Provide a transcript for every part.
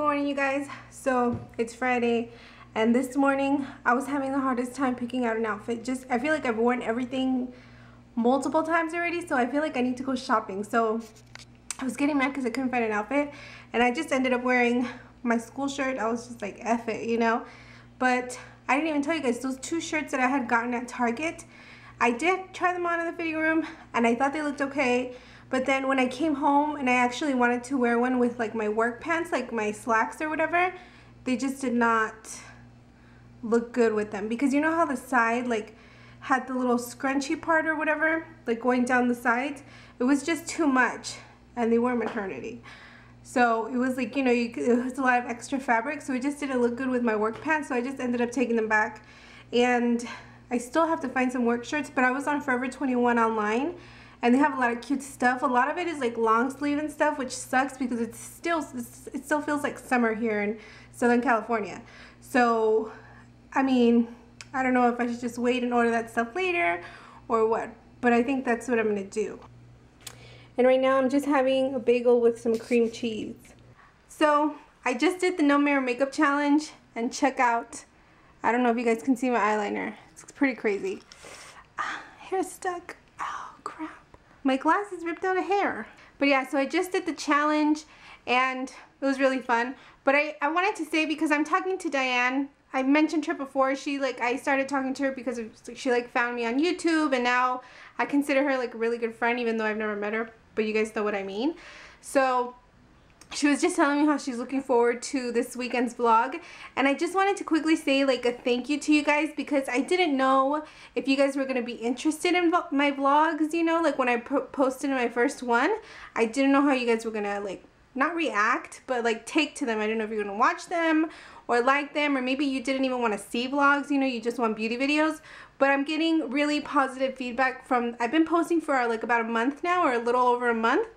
Good morning, you guys. So it's Friday, and this morning I was having the hardest time picking out an outfit. I feel like I've worn everything multiple times already, so I feel like I need to go shopping. So I was getting mad because I couldn't find an outfit, and I just ended up wearing my school shirt. I was just like, F it, you know. But I didn't even tell you guys, those two shirts that I had gotten at Target, I did try them on in the fitting room, and I thought they looked okay. But then when I came home and I actually wanted to wear one with like my work pants, like my slacks or whatever, they just did not look good with them. Because you know how the side like had the little scrunchy part or whatever, like going down the sides? It was just too much, and they were maternity. So it was like, you know, it was a lot of extra fabric, so it just didn't look good with my work pants, so I just ended up taking them back. And I still have to find some work shirts, but I was on Forever 21 online. And they have a lot of cute stuff. A lot of it is like long sleeve and stuff, which sucks because it still feels like summer here in Southern California. So, I mean, I don't know if I should just wait and order that stuff later or what. But I think that's what I'm going to do. And right now I'm just having a bagel with some cream cheese. So, I just did the No Mirror Makeup Challenge. And check out, I don't know if you guys can see my eyeliner. It's pretty crazy. Hair's stuck. Oh, crap. My glasses ripped out a hair. But yeah, so I just did the challenge and it was really fun. But I wanted to say, because I'm talking to Diane, I mentioned her before, I started talking to her because she like found me on YouTube, and now I consider her like a really good friend, even though I've never met her, but you guys know what I mean. So she was just telling me how she's looking forward to this weekend's vlog, and I just wanted to quickly say like a thank you to you guys, because I didn't know if you guys were going to be interested in my vlogs, you know, like when I posted my first one, I didn't know how you guys were going to like, not react, but like take to them. I don't know if you're going to watch them or like them, or maybe you didn't even want to see vlogs, you know, you just want beauty videos. But I'm getting really positive feedback from, I've been posting for like about a month now, or a little over a month,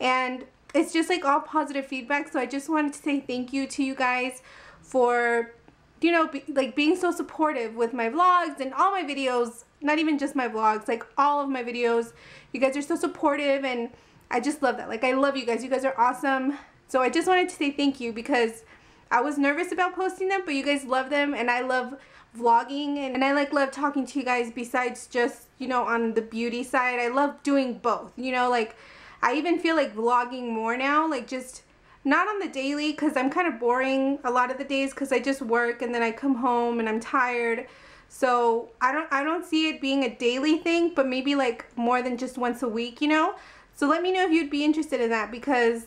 and it's just like all positive feedback. So I just wanted to say thank you to you guys for, you know, being so supportive with my vlogs and all my videos, not even just my vlogs, like all of my videos. You guys are so supportive, and I just love that. Like, I love you guys. You guys are awesome. So I just wanted to say thank you, because I was nervous about posting them, but you guys love them, and I love vlogging, and I like love talking to you guys besides just, you know, on the beauty side. I love doing both, you know, like I even feel like vlogging more now, like just not on the daily, because I'm kind of boring a lot of the days, because I just work and then I come home and I'm tired. So I don't see it being a daily thing, but maybe like more than just once a week, you know. So let me know if you'd be interested in that, because,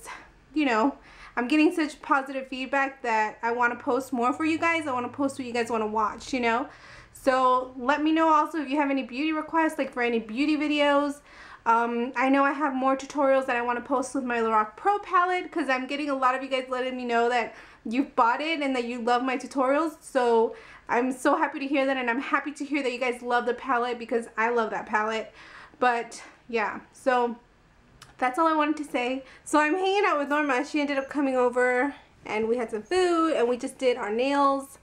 you know, I'm getting such positive feedback that I want to post more for you guys. I want to post what you guys want to watch, you know. So let me know also if you have any beauty requests, like for any beauty videos. I know I have more tutorials that I want to post with my Lorac Pro Palette, because I'm getting a lot of you guys letting me know that you've bought it and that you love my tutorials. So I'm so happy to hear that, and I'm happy to hear that you guys love the palette, because I love that palette. But yeah, so that's all I wanted to say. So I'm hanging out with Norma. She ended up coming over and we had some food and we just did our nails.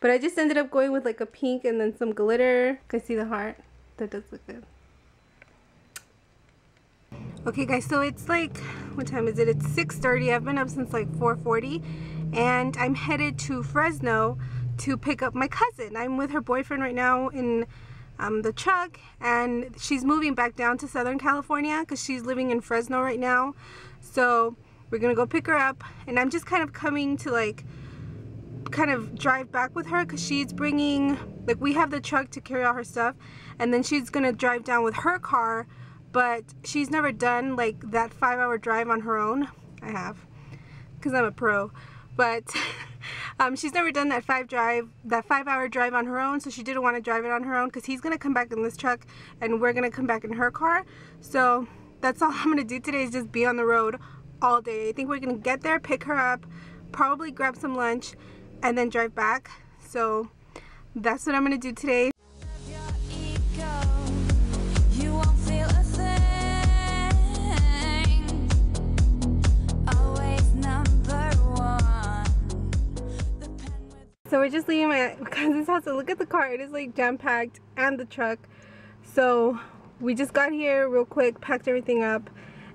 But I just ended up going with like a pink and then some glitter. You guys see the heart? That does look good. Okay guys, so it's like, what time is it? It's 6:30. I've been up since like 4:40, and I'm headed to Fresno to pick up my cousin. I'm with her boyfriend right now in the truck, and she's moving back down to Southern California because she's living in Fresno right now. So we're gonna go pick her up, and I'm just kind of coming to like kind of drive back with her, because she's bringing, like, we have the truck to carry all her stuff, and then she's gonna drive down with her car. But she's never done like that 5-hour drive on her own. I have, because I'm a pro. But she's never done that 5-hour drive on her own, so she didn't want to drive it on her own, because he's going to come back in this truck and we're going to come back in her car. So that's all I'm going to do today, is just be on the road all day. I think we're going to get there, pick her up, probably grab some lunch, and then drive back. So that's what I'm going to do today. So we're just leaving my cousin's house, and look at the car, it is like jam-packed, and the truck. So we just got here real quick, packed everything up,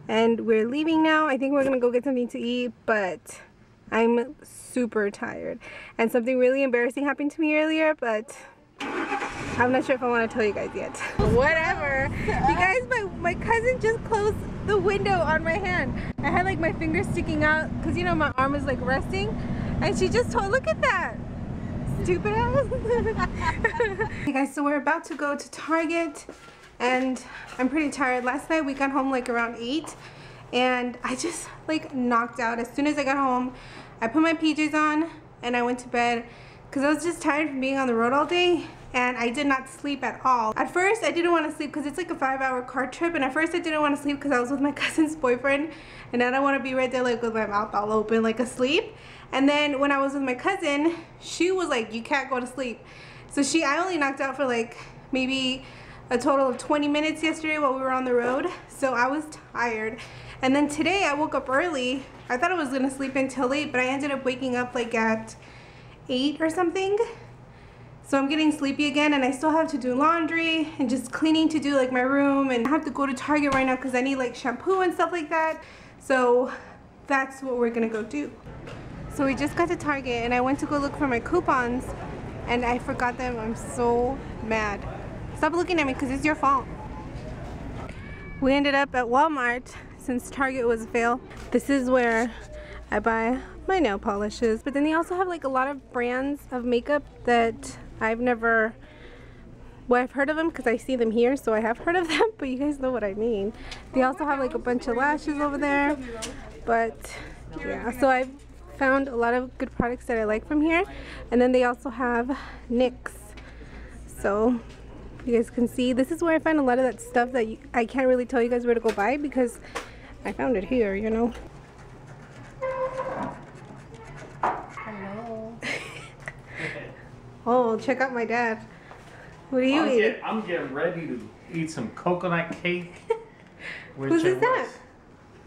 and we're leaving now. I think we're gonna go get something to eat, but I'm super tired, and something really embarrassing happened to me earlier, but I'm not sure if I want to tell you guys yet. Whatever. You guys, my cousin just closed the window on my hand. I had like my finger sticking out because, you know, my arm is like resting, and she just told, look at that. Stupid ass. Hey guys, so we're about to go to Target, and I'm pretty tired. Last night we got home like around 8, and I just like knocked out. As soon as I got home, I put my PJs on and I went to bed because I was just tired from being on the road all day, and I did not sleep at all. At first I didn't want to sleep because it's like a 5-hour car trip, and at first I didn't want to sleep because I was with my cousin's boyfriend, and I don't want to be right there like with my mouth all open like asleep. And then when I was with my cousin, she was like, you can't go to sleep. So I only knocked out for like maybe a total of 20 minutes yesterday while we were on the road. So I was tired. And then today I woke up early. I thought I was gonna sleep until late, but I ended up waking up like at 8 or something. So I'm getting sleepy again, and I still have to do laundry and just cleaning to do like my room, and I have to go to Target right now because I need like shampoo and stuff like that. So that's what we're gonna go do. So we just got to Target, and I went to go look for my coupons, and I forgot them. I'm so mad. Stop looking at me because it's your fault. We ended up at Walmart since Target was a fail. This is where I buy my nail polishes, but then they also have like a lot of brands of makeup that I've never, well, I've heard of them because I see them here, so I have heard of them, but you guys know what I mean. They also have like a bunch of lashes over there, but yeah, so I've found a lot of good products that I like from here. And then they also have NYX, so you guys can see this is where I find a lot of that stuff that I can't really tell you guys where to go buy because I found it here, you know. Hello. Oh, check out my dad. What are you eating? I'm getting ready to eat some coconut cake. Who's that?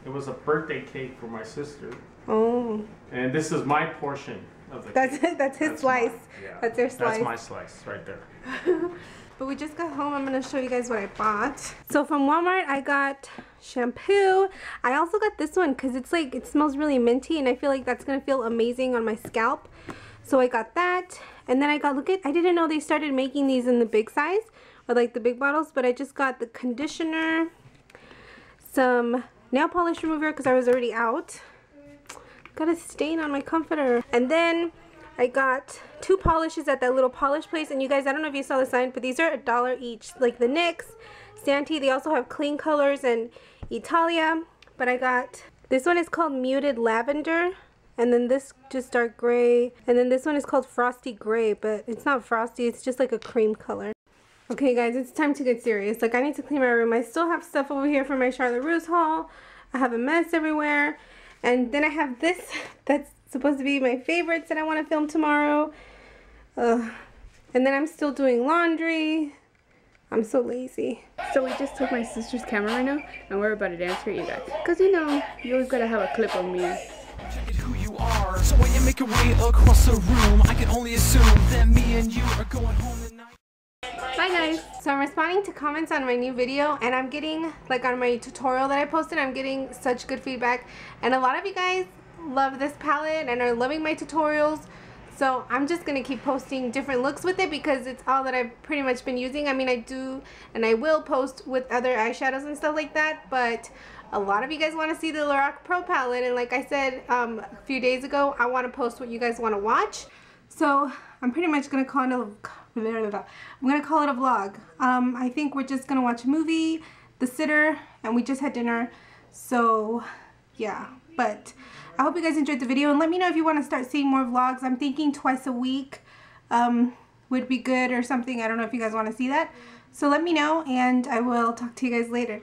It was a birthday cake for my sister. Oh. And this is my portion of the cake. That's his slice. Yeah. That's their slice. That's my slice right there. But we just got home. I'm going to show you guys what I bought. So from Walmart, I got shampoo. I also got this one because it's like, it smells really minty, and I feel like that's going to feel amazing on my scalp. So I got that. And then I got, look at, I didn't know they started making these in the big size or like the big bottles, but I just got the conditioner, some nail polish remover because I was already out. Got a stain on my comforter. And then I got two polishes at that little polish place, and you guys, I don't know if you saw the sign, but these are $1 each, like the NYX, Santee. They also have Clean Colors and Italia, but I got, this one is called Muted Lavender, and then this just dark gray, and then this one is called Frosty Gray, but it's not frosty, it's just like a cream color. Okay guys, it's time to get serious. Like, I need to clean my room. I still have stuff over here for my Charlotte Russe haul. I have a mess everywhere. And then I have this that's supposed to be my favorites that I want to film tomorrow. And then I'm still doing laundry. I'm so lazy. So we just took my sister's camera right now, and we're about to dance for you guys. Because you know, you always gotta have a clip of me. Who you are, so when you make your way across the room, I can only assume that me and you are going home tonight. Bye guys. So I'm responding to comments on my new video, and I'm getting, like on my tutorial that I posted, I'm getting such good feedback, and a lot of you guys love this palette and are loving my tutorials. So I'm just gonna keep posting different looks with it because it's all that I've pretty much been using. I mean, I do and I will post with other eyeshadows and stuff like that, but a lot of you guys want to see the Lorac Pro palette, and like I said a few days ago, I want to post what you guys want to watch. So I'm pretty much gonna call it a vlog. I think we're just gonna watch a movie, The Sitter, and we just had dinner. So yeah, but I hope you guys enjoyed the video, and let me know if you want to start seeing more vlogs. I'm thinking twice a week would be good or something. I don't know if you guys want to see that. So let me know, and I will talk to you guys later.